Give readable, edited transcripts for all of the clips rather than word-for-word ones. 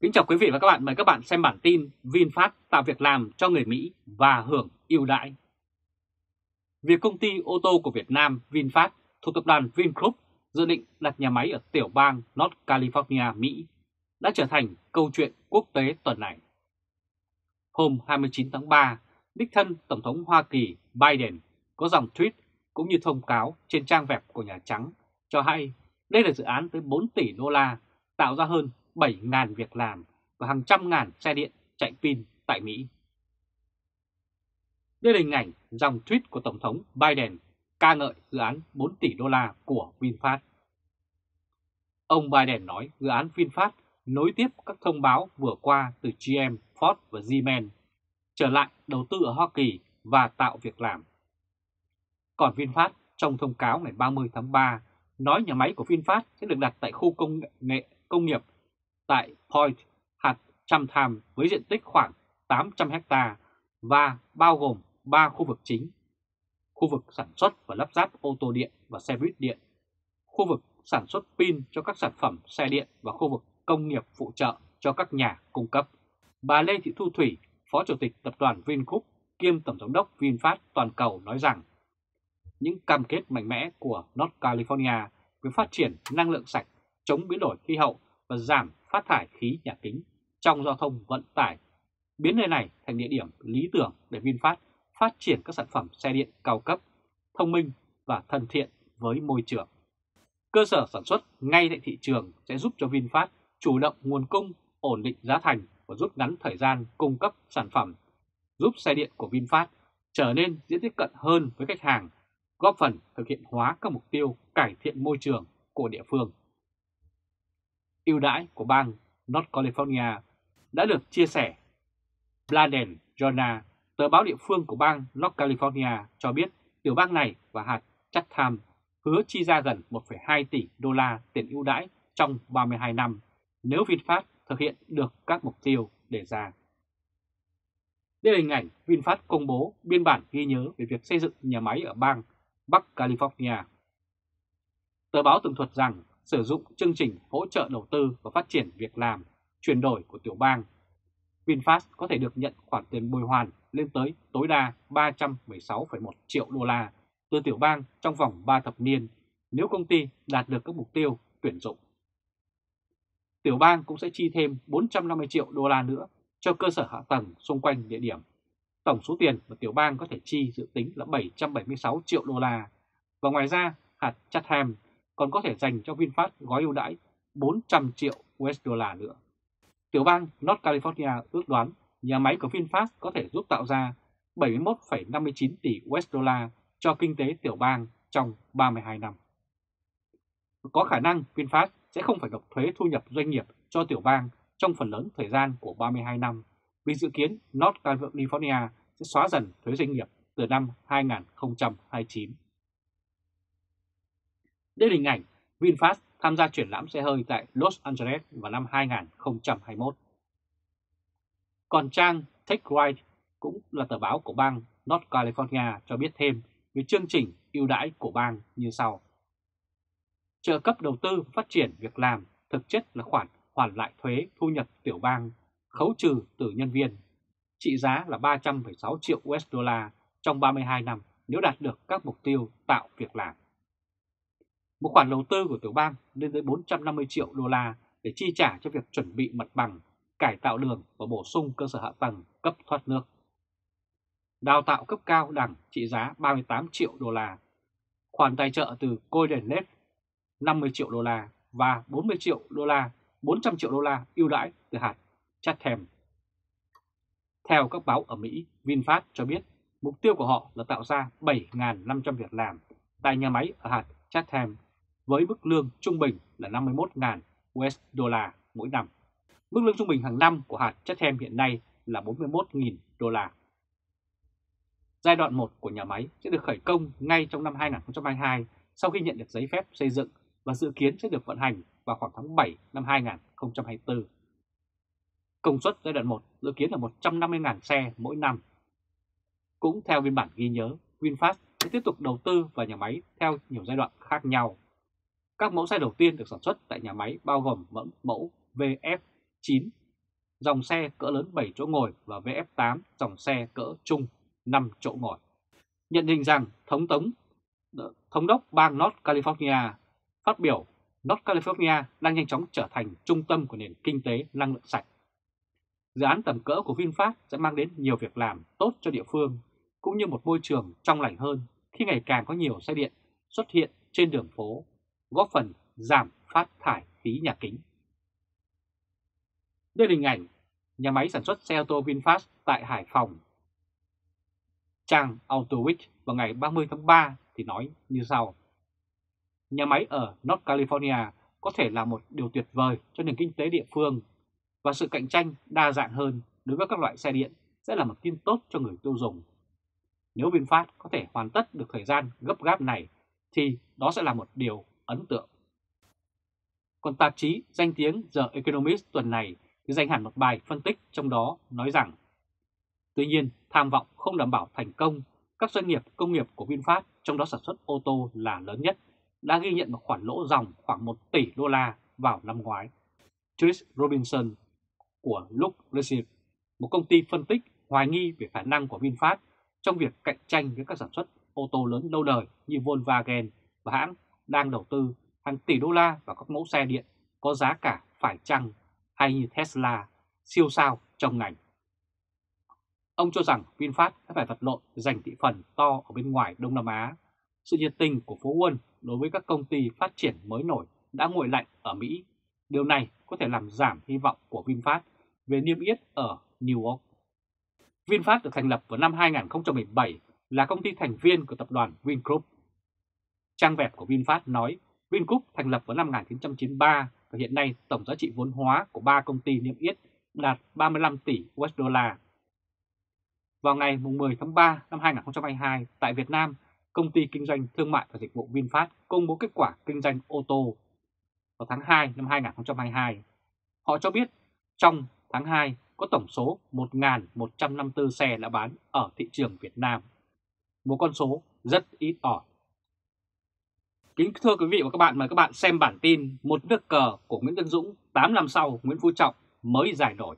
Kính chào quý vị và các bạn, mời các bạn xem bản tin VinFast tạo việc làm cho người Mỹ và hưởng ưu đãi. Việc công ty ô tô của Việt Nam VinFast thuộc tập đoàn Vingroup dự định đặt nhà máy ở tiểu bang North California, Mỹ đã trở thành câu chuyện quốc tế tuần này. Hôm 29 tháng 3, đích thân Tổng thống Hoa Kỳ Biden có dòng tweet cũng như thông cáo trên trang web của Nhà Trắng cho hay đây là dự án tới 4 tỷ đô la tạo ra hơn 7.000 việc làm và hàng trăm ngàn xe điện chạy pin tại Mỹ. Đây là hình ảnh dòng tweet của Tổng thống Biden ca ngợi dự án 4 tỷ đô la của VinFast. Ông Biden nói dự án VinFast nối tiếp các thông báo vừa qua từ GM, Ford và Siemens, trở lại đầu tư ở Hoa Kỳ và tạo việc làm. Còn VinFast trong thông cáo ngày 30 tháng 3 nói nhà máy của VinFast sẽ được đặt tại khu công nghiệp tại Point, hạt Chatham với diện tích khoảng 800 ha và bao gồm 3 khu vực chính: khu vực sản xuất và lắp ráp ô tô điện và xe buýt điện, khu vực sản xuất pin cho các sản phẩm xe điện và khu vực công nghiệp phụ trợ cho các nhà cung cấp. Bà Lê Thị Thu Thủy, Phó Chủ tịch Tập đoàn Vingroup kiêm Tổng giám đốc VinFast toàn cầu nói rằng những cam kết mạnh mẽ của North California về phát triển năng lượng sạch, chống biến đổi khí hậu và giảm phát thải khí nhà kính trong giao thông vận tải biến nơi này thành địa điểm lý tưởng để VinFast phát triển các sản phẩm xe điện cao cấp, thông minh và thân thiện với môi trường. Cơ sở sản xuất ngay tại thị trường sẽ giúp cho VinFast chủ động nguồn cung, ổn định giá thành và rút ngắn thời gian cung cấp sản phẩm, giúp xe điện của VinFast trở nên dễ tiếp cận hơn với khách hàng, góp phần thực hiện hóa các mục tiêu cải thiện môi trường của địa phương. Ưu đãi của bang North California đã được chia sẻ. Bladen Journal, tờ báo địa phương của bang North California cho biết tiểu bang này và hạt Chatham hứa chi ra gần 1,2 tỷ đô la tiền ưu đãi trong 32 năm nếu VinFast thực hiện được các mục tiêu đề ra. Đây là hình ảnh VinFast công bố biên bản ghi nhớ về việc xây dựng nhà máy ở bang Bắc California. Tờ báo tường thuật rằng sử dụng chương trình hỗ trợ đầu tư và phát triển việc làm chuyển đổi của tiểu bang, VinFast có thể được nhận khoản tiền bồi hoàn lên tới tối đa 316,1 triệu đô la từ tiểu bang trong vòng 3 thập niên nếu công ty đạt được các mục tiêu tuyển dụng. Tiểu bang cũng sẽ chi thêm 450 triệu đô la nữa cho cơ sở hạ tầng xung quanh địa điểm. Tổng số tiền mà tiểu bang có thể chi dự tính là 776 triệu đô la. Và ngoài ra, hạt Chatham còn có thể dành cho VinFast gói ưu đãi 400 triệu USD nữa. Tiểu bang North California ước đoán nhà máy của VinFast có thể giúp tạo ra 71,59 tỷ USD cho kinh tế tiểu bang trong 32 năm. Có khả năng VinFast sẽ không phải nộp thuế thu nhập doanh nghiệp cho tiểu bang trong phần lớn thời gian của 32 năm, vì dự kiến North California sẽ xóa dần thuế doanh nghiệp từ năm 2029. Đây là hình ảnh VinFast tham gia triển lãm xe hơi tại Los Angeles vào năm 2021. Còn trang Take Right cũng là tờ báo của bang North California cho biết thêm về chương trình ưu đãi của bang như sau. Trợ cấp đầu tư phát triển việc làm thực chất là khoản hoàn lại thuế thu nhập tiểu bang khấu trừ từ nhân viên, trị giá là 316 triệu USD trong 32 năm nếu đạt được các mục tiêu tạo việc làm. Một khoản đầu tư của tiểu bang lên tới 450 triệu đô la để chi trả cho việc chuẩn bị mặt bằng, cải tạo đường và bổ sung cơ sở hạ tầng cấp thoát nước. Đào tạo cấp cao đẳng trị giá 38 triệu đô la, khoản tài trợ từ Golden Gate 50 triệu đô la và 400 triệu đô la ưu đãi từ hạt Chatham. Theo các báo ở Mỹ, VinFast cho biết mục tiêu của họ là tạo ra 7.500 việc làm tại nhà máy ở hạt Chatham với mức lương trung bình là 51.000 USD mỗi năm. Mức lương trung bình hàng năm của hạt Chatham hiện nay là 41.000 đô la. Giai đoạn 1 của nhà máy sẽ được khởi công ngay trong năm 2022 sau khi nhận được giấy phép xây dựng và dự kiến sẽ được vận hành vào khoảng tháng 7 năm 2024. Công suất giai đoạn 1 dự kiến là 150.000 xe mỗi năm. Cũng theo biên bản ghi nhớ, VinFast sẽ tiếp tục đầu tư vào nhà máy theo nhiều giai đoạn khác nhau. Các mẫu xe đầu tiên được sản xuất tại nhà máy bao gồm mẫu VF9 dòng xe cỡ lớn 7 chỗ ngồi và VF8 dòng xe cỡ trung 5 chỗ ngồi. Nhận định rằng Thống đốc bang North California phát biểu North California đang nhanh chóng trở thành trung tâm của nền kinh tế năng lượng sạch. Dự án tầm cỡ của VinFast sẽ mang đến nhiều việc làm tốt cho địa phương, cũng như một môi trường trong lành hơn khi ngày càng có nhiều xe điện xuất hiện trên đường phố, góp phần giảm phát thải khí nhà kính. Đây là hình ảnh nhà máy sản xuất xe ô tô VinFast tại Hải Phòng. Trang AutoWeek vào ngày 30 tháng 3 thì nói như sau: nhà máy ở North California có thể là một điều tuyệt vời cho nền kinh tế địa phương, và sự cạnh tranh đa dạng hơn đối với các loại xe điện sẽ là một tin tốt cho người tiêu dùng. Nếu VinFast có thể hoàn tất được thời gian gấp gáp này thì đó sẽ là một điều ấn tượng. Còn tạp chí danh tiếng The Economist tuần này thì dành hẳn một bài phân tích, trong đó nói rằng: tuy nhiên, tham vọng không đảm bảo thành công, các doanh nghiệp công nghiệp của VinFast, trong đó sản xuất ô tô là lớn nhất, đã ghi nhận một khoản lỗ ròng khoảng 1 tỷ đô la vào năm ngoái. Chris Robinson của Look Research, một công ty phân tích, hoài nghi về khả năng của VinFast trong việc cạnh tranh với các sản xuất ô tô lớn lâu đời như Volkswagen, và hãng đang đầu tư hàng tỷ đô la vào các mẫu xe điện có giá cả phải chăng, hay như Tesla, siêu sao trong ngành. Ông cho rằng VinFast đã phải vật lộn giành thị phần to ở bên ngoài Đông Nam Á. Sự nhiệt tình của phố Wall đối với các công ty phát triển mới nổi đã nguội lạnh ở Mỹ. Điều này có thể làm giảm hy vọng của VinFast về niêm yết ở New York. VinFast được thành lập vào năm 2017, là công ty thành viên của tập đoàn Vingroup. Trang web của VinFast nói Vingroup thành lập vào năm 1993 và hiện nay tổng giá trị vốn hóa của 3 công ty niêm yết đạt 35 tỷ USD. Vào ngày 10 tháng 3 năm 2022 tại Việt Nam, công ty kinh doanh thương mại và dịch vụ VinFast công bố kết quả kinh doanh ô tô vào tháng 2 năm 2022. Họ cho biết trong tháng 2 có tổng số 1.154 xe đã bán ở thị trường Việt Nam, một con số rất ít ỏi. Kính thưa quý vị và các bạn, mời các bạn xem bản tin "Một nước cờ của Nguyễn Tân Dũng, 8 năm sau Nguyễn Phú Trọng mới giải nổi".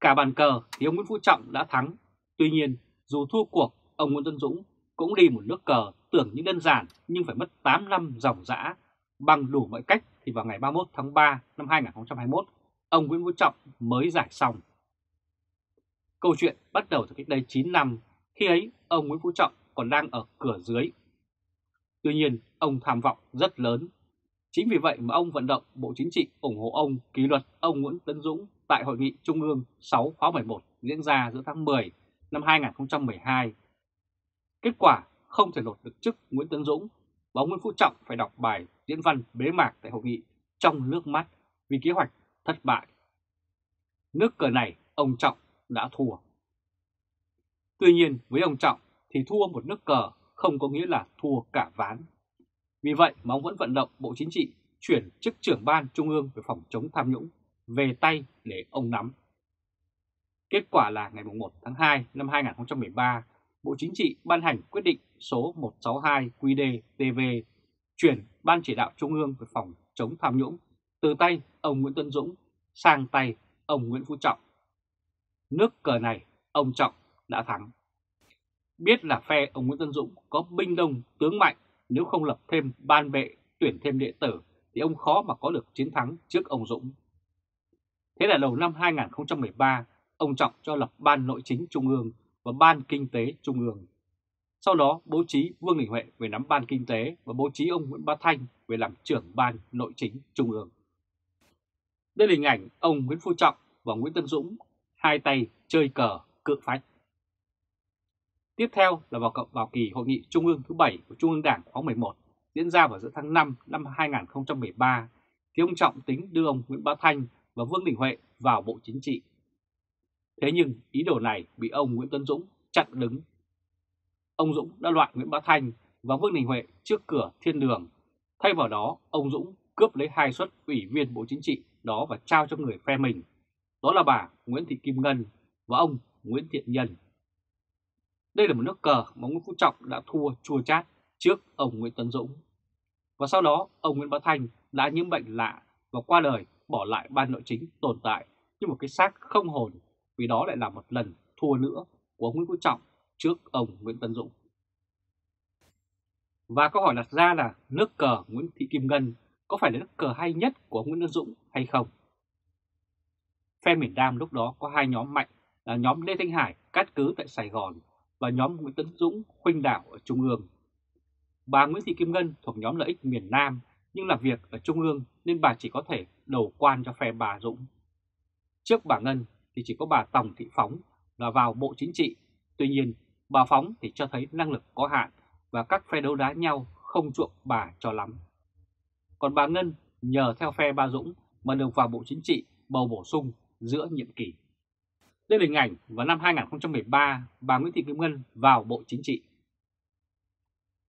Cả bàn cờ thì ông Nguyễn Phú Trọng đã thắng. Tuy nhiên, dù thua cuộc, ông Nguyễn Tân Dũng cũng đi một nước cờ tưởng như đơn giản, nhưng phải mất 8 năm ròng rã. Bằng đủ mọi cách thì vào ngày 31 tháng 3 năm 2021, ông Nguyễn Phú Trọng mới giải xong. Câu chuyện bắt đầu từ cách đây 9 năm, khi ấy ông Nguyễn Phú Trọng còn đang ở cửa dưới. Tuy nhiên, ông tham vọng rất lớn. Chính vì vậy mà ông vận động Bộ Chính trị ủng hộ ông kỷ luật ông Nguyễn Tân Dũng tại Hội nghị Trung ương 6 khóa 11 diễn ra giữa tháng 10 năm 2012. Kết quả không thể lột được chức Nguyễn Tân Dũng, và ông Nguyễn Phú Trọng phải đọc bài diễn văn bế mạc tại hội nghị trong nước mắt vì kế hoạch thất bại. Nước cờ này ông Trọng đã thua. Tuy nhiên, với ông Trọng thì thua một nước cờ không có nghĩa là thua cả ván. Vì vậy mà ông vẫn vận động Bộ Chính trị chuyển chức trưởng ban Trung ương về phòng chống tham nhũng về tay để ông nắm. Kết quả là ngày 1 tháng 2 năm 2013, Bộ Chính trị ban hành quyết định số 162 QĐ-TV chuyển Ban Chỉ đạo Trung ương về phòng chống tham nhũng từ tay ông Nguyễn Tân Dũng sang tay ông Nguyễn Phú Trọng. Nước cờ này ông Trọng đã thắng. Biết là phe ông Nguyễn Tân Dũng có binh đông tướng mạnh, nếu không lập thêm ban bệ, tuyển thêm đệ tử thì ông khó mà có được chiến thắng trước ông Dũng. Thế là đầu năm 2013, ông Trọng cho lập Ban Nội chính Trung ương và Ban Kinh tế Trung ương. Sau đó bố trí Vương Đình Huệ về nắm Ban Kinh tế và bố trí ông Nguyễn Bá Thanh về làm trưởng Ban Nội chính Trung ương. Đây là hình ảnh ông Nguyễn Phú Trọng và Nguyễn Tân Dũng hai tay chơi cờ cự phách. Tiếp theo là vào kỳ Hội nghị Trung ương thứ 7 của Trung ương Đảng khóa 11 diễn ra vào giữa tháng 5 năm 2013, thì ông Trọng tính đưa ông Nguyễn Bá Thanh và Vương Đình Huệ vào Bộ Chính trị. Thế nhưng ý đồ này bị ông Nguyễn Tân Dũng chặn đứng. Ông Dũng đã loại Nguyễn Bá Thanh và Vương Đình Huệ trước cửa thiên đường. Thay vào đó, ông Dũng cướp lấy 2 suất ủy viên Bộ Chính trị đó và trao cho người phe mình. Đó là bà Nguyễn Thị Kim Ngân và ông Nguyễn Thiện Nhân. Đây là một nước cờ mà Nguyễn Phú Trọng đã thua chua chát trước ông Nguyễn Tân Dũng. Và sau đó, ông Nguyễn Bá Thanh đã nhiễm bệnh lạ và qua đời, bỏ lại Ban Nội chính tồn tại nhưng một cái xác không hồn, vì đó lại là một lần thua nữa của ông Nguyễn Phú Trọng trước ông Nguyễn Tấn Dũng. Và câu hỏi đặt ra là nước cờ Nguyễn Thị Kim Ngân có phải là nước cờ hay nhất của ông Nguyễn Tấn Dũng hay không? Phe miền Nam lúc đó có hai nhóm mạnh là nhóm Lê Thanh Hải cát cứ tại Sài Gòn và nhóm Nguyễn Tấn Dũng khuynh đảo ở Trung ương. Bà Nguyễn Thị Kim Ngân thuộc nhóm lợi ích miền Nam nhưng làm việc ở Trung ương nên bà chỉ có thể đầu quan cho phe bà Dũng. Trước bà Ngân thì chỉ có bà Tòng Thị Phóng là vào Bộ Chính trị. Tuy nhiên, bà Phóng thì cho thấy năng lực có hạn và các phe đấu đá nhau không chuộng bà cho lắm. Còn bà Ngân nhờ theo phe bà Dũng mà được vào Bộ Chính trị bầu bổ sung giữa nhiệm kỳ. Đây là hình ảnh vào năm 2013 bà Nguyễn Thị Kim Ngân vào Bộ Chính trị.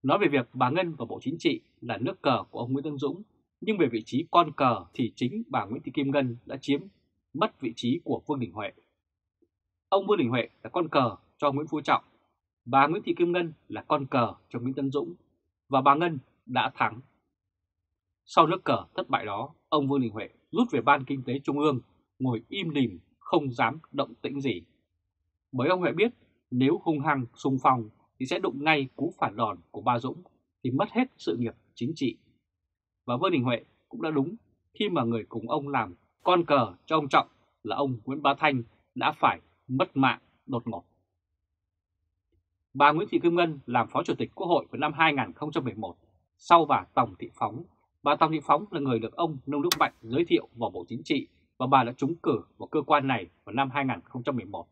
Nói về việc bà Ngân vào Bộ Chính trị là nước cờ của ông Nguyễn Tấn Dũng, nhưng về vị trí con cờ thì chính bà Nguyễn Thị Kim Ngân đã chiếm mất vị trí của Vương Đình Huệ. Ông Vương Đình Huệ là con cờ cho Nguyễn Phú Trọng, bà Nguyễn Thị Kim Ngân là con cờ cho Nguyễn Tấn Dũng và bà Ngân đã thắng. Sau nước cờ thất bại đó, ông Vương Đình Huệ rút về Ban Kinh tế Trung ương, ngồi im lìm không dám động tĩnh gì. Bởi ông Huệ biết nếu hung hăng xung phong thì sẽ đụng ngay cú phản đòn của bà Dũng thì mất hết sự nghiệp chính trị. Và Vương Đình Huệ cũng đã đúng khi mà người cùng ông làm con cờ cho ông Trọng là ông Nguyễn Bá Thanh đã phải mất mạng đột ngột. Bà Nguyễn Thị Kim Ngân làm Phó Chủ tịch Quốc hội vào năm 2011 sau bà Tòng Thị Phóng. Bà Tòng Thị Phóng là người được ông Nông Đức Mạnh giới thiệu vào Bộ Chính trị và bà đã trúng cử vào cơ quan này vào năm 2011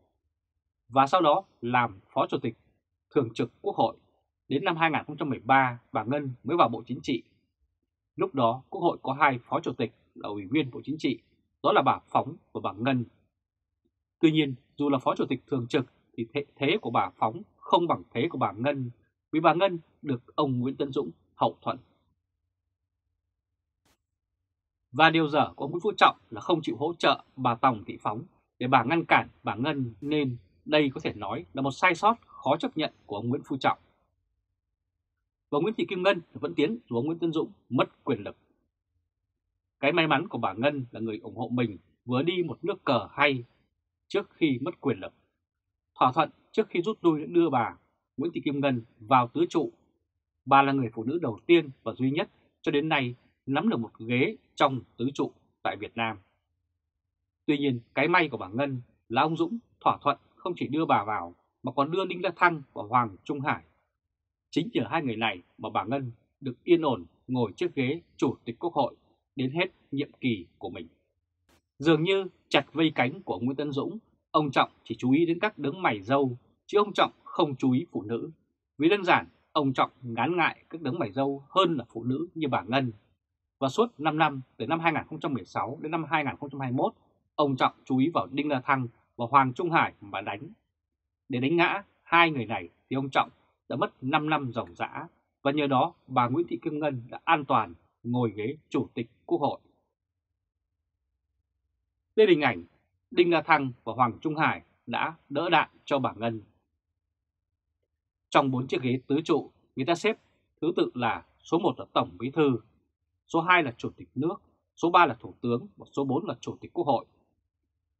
và sau đó làm Phó Chủ tịch Thường trực Quốc hội. Đến năm 2013 bà Ngân mới vào Bộ Chính trị. Lúc đó Quốc hội có hai Phó Chủ tịch là Ủy viên Bộ Chính trị, đó là bà Phóng và bà Ngân. Tuy nhiên dù là Phó Chủ tịch Thường trực thì thế của bà Phóng không bằng thế của bà Ngân, vì bà Ngân được ông Nguyễn Tấn Dũng hậu thuẫn. Và điều dở của ông Nguyễn Phú Trọng là không chịu hỗ trợ bà Tòng Thị Phóng để bà ngăn cản bà Ngân, nên đây có thể nói là một sai sót khó chấp nhận của ông Nguyễn Phú Trọng. Và Nguyễn Thị Kim Ngân vẫn tiến dù ông Nguyễn Tấn Dũng mất quyền lực. Cái may mắn của bà Ngân là người ủng hộ mình vừa đi một nước cờ hay trước khi mất quyền lực. Thỏa thuận trước khi rút lui đưa bà Nguyễn Thị Kim Ngân vào tứ trụ. Bà là người phụ nữ đầu tiên và duy nhất cho đến nay nắm được một ghế trong tứ trụ tại Việt Nam. Tuy nhiên cái may của bà Ngân là ông Dũng thỏa thuận không chỉ đưa bà vào mà còn đưa Đinh La Thăng và Hoàng Trung Hải. Chính nhờ hai người này mà bà Ngân được yên ổn ngồi chiếc ghế Chủ tịch Quốc hội đến hết nhiệm kỳ của mình. Dường như chặt vây cánh của Nguyễn Tấn Dũng, ông Trọng chỉ chú ý đến các đấng mày râu chứ ông Trọng không chú ý phụ nữ. Vì đơn giản ông Trọng ngán ngại các đấng mày râu hơn là phụ nữ như bà Ngân. Và suốt 5 năm từ năm 2016 đến năm 2021, ông Trọng chú ý vào Đinh La Thăng và Hoàng Trung Hải mà đánh. Để đánh ngã hai người này thì ông Trọng đã mất 5 năm ròng rã, và nhờ đó bà Nguyễn Thị Kim Ngân đã an toàn ngồi ghế Chủ tịch Quốc hội. Đây là hình ảnh Đinh La Thăng và Hoàng Trung Hải đã đỡ đạn cho bà Ngân. Trong 4 chiếc ghế tứ trụ, người ta xếp thứ tự là số 1 là Tổng Bí thư, số 2 là Chủ tịch nước, số 3 là Thủ tướng và số 4 là Chủ tịch Quốc hội.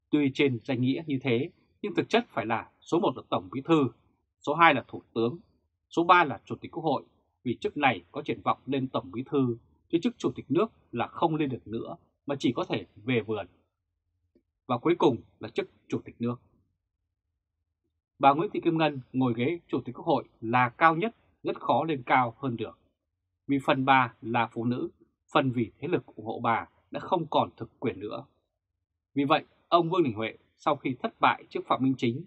Tuy trên danh nghĩa như thế, nhưng thực chất phải là số 1 là Tổng Bí thư, số 2 là Thủ tướng, số 3 là Chủ tịch Quốc hội, vì chức này có triển vọng lên Tổng Bí thư, chứ chức Chủ tịch nước là không lên được nữa mà chỉ có thể về vườn. Và cuối cùng là chức Chủ tịch nước. Bà Nguyễn Thị Kim Ngân ngồi ghế Chủ tịch Quốc hội là cao nhất, rất khó lên cao hơn được. Vì phần bà là phụ nữ, phần vì thế lực ủng hộ bà đã không còn thực quyền nữa. Vì vậy, ông Vương Đình Huệ sau khi thất bại trước Phạm Minh Chính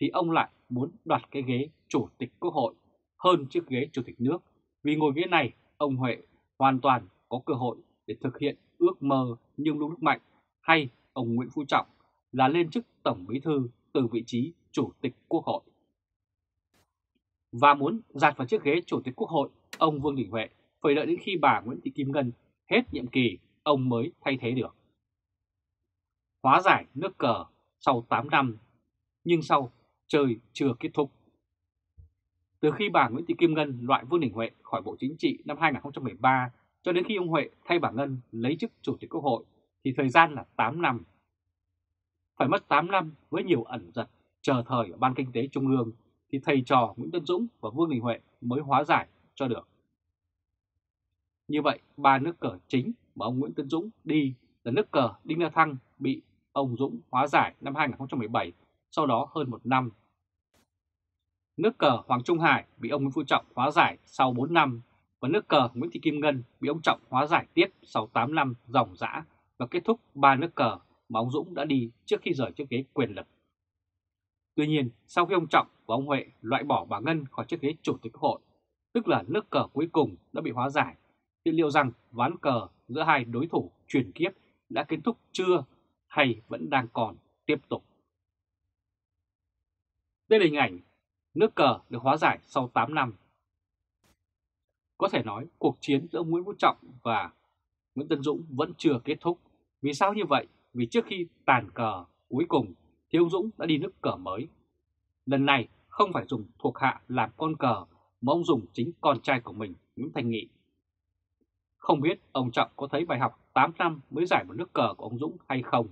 thì ông lại muốn đoạt cái ghế Chủ tịch Quốc hội hơn chiếc ghế Chủ tịch nước, vì ngồi ghế này ông Huệ hoàn toàn có cơ hội để thực hiện ước mơ như Nông Đức Mạnh hay ông Nguyễn Phú Trọng là lên chức Tổng Bí thư từ vị trí Chủ tịch Quốc hội. Và muốn dạt vào chiếc ghế Chủ tịch Quốc hội, ông Vương Đình Huệ phải đợi đến khi bà Nguyễn Thị Kim Ngân hết nhiệm kỳ ông mới thay thế được. Hóa giải nước cờ sau 8 năm, nhưng sau chơi chưa kết thúc. Từ khi bà Nguyễn Thị Kim Ngân loại Vương Đình Huệ khỏi Bộ Chính trị năm 2013 cho đến khi ông Huệ thay bà Ngân lấy chức Chủ tịch Quốc hội thì thời gian là 8 năm. phải mất 8 năm với nhiều ẩn dật chờ thời ở Ban Kinh tế Trung ương thì thầy trò Nguyễn Tân Dũng và Vương Đình Huệ mới hóa giải cho được. Như vậy, ba nước cờ chính mà ông Nguyễn Tân Dũng đi là nước cờ Đinh La Thăng bị ông Dũng hóa giải năm 2017, sau đó hơn một năm. Nước cờ Hoàng Trung Hải bị ông Nguyễn Phú Trọng hóa giải sau 4 năm và nước cờ Nguyễn Thị Kim Ngân bị ông Trọng hóa giải tiếp sau 8 năm ròng rã và kết thúc ba nước cờ mà ông Dũng đã đi trước khi rời chiếc ghế quyền lực. Tuy nhiên, sau khi ông Trọng và ông Huệ loại bỏ bà Ngân khỏi chiếc ghế chủ tịch Hội, tức là nước cờ cuối cùng đã bị hóa giải, thì liệu rằng ván cờ giữa hai đối thủ truyền kiếp đã kết thúc chưa hay vẫn đang còn tiếp tục? Đây là hình ảnh nước cờ được hóa giải sau 8 năm. Có thể nói cuộc chiến giữa Nguyễn Phú Trọng và Nguyễn Tân Dũng vẫn chưa kết thúc. Vì sao như vậy? Vì trước khi tàn cờ cuối cùng thì ông Dũng đã đi nước cờ mới. Lần này không phải dùng thuộc hạ làm con cờ mà ông dùng chính con trai của mình, Nguyễn Thành Nghị. Không biết ông Trọng có thấy bài học 8 năm mới giải một nước cờ của ông Dũng hay không?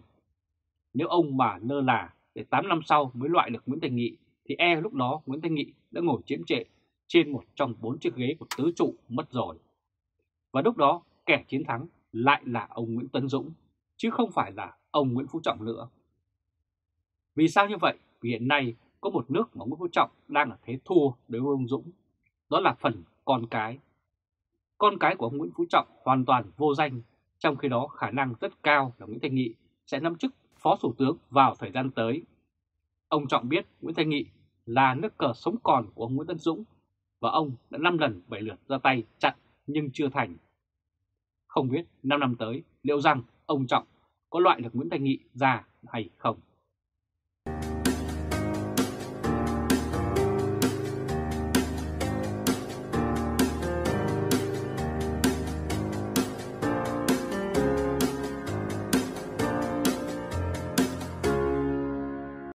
Nếu ông mà lơ là để 8 năm sau mới loại được Nguyễn Thành Nghị thì e lúc đó Nguyễn Thành Nghị đã ngồi chiếm trệ trên một trong 4 chiếc ghế của tứ trụ mất rồi. Và lúc đó kẻ chiến thắng lại là ông Nguyễn Tân Dũng chứ không phải là ông Nguyễn Phú Trọng nữa. Vì sao như vậy? Vì hiện nay có một nước mà Nguyễn Phú Trọng đang ở thế thua đối với ông Dũng, đó là phần con cái. Con cái của ông Nguyễn Phú Trọng hoàn toàn vô danh, trong khi đó khả năng rất cao là Nguyễn Thành Nghị sẽ nắm chức Phó Thủ tướng vào thời gian tới. Ông Trọng biết Nguyễn Thành Nghị là nước cờ sống còn của ông Nguyễn Tân Dũng và ông đã 5 lần 7 lượt ra tay chặn nhưng chưa thành. Không biết 5 năm tới liệu rằng ông Trọng có loại được Nguyễn Thành Nghị ra hay không?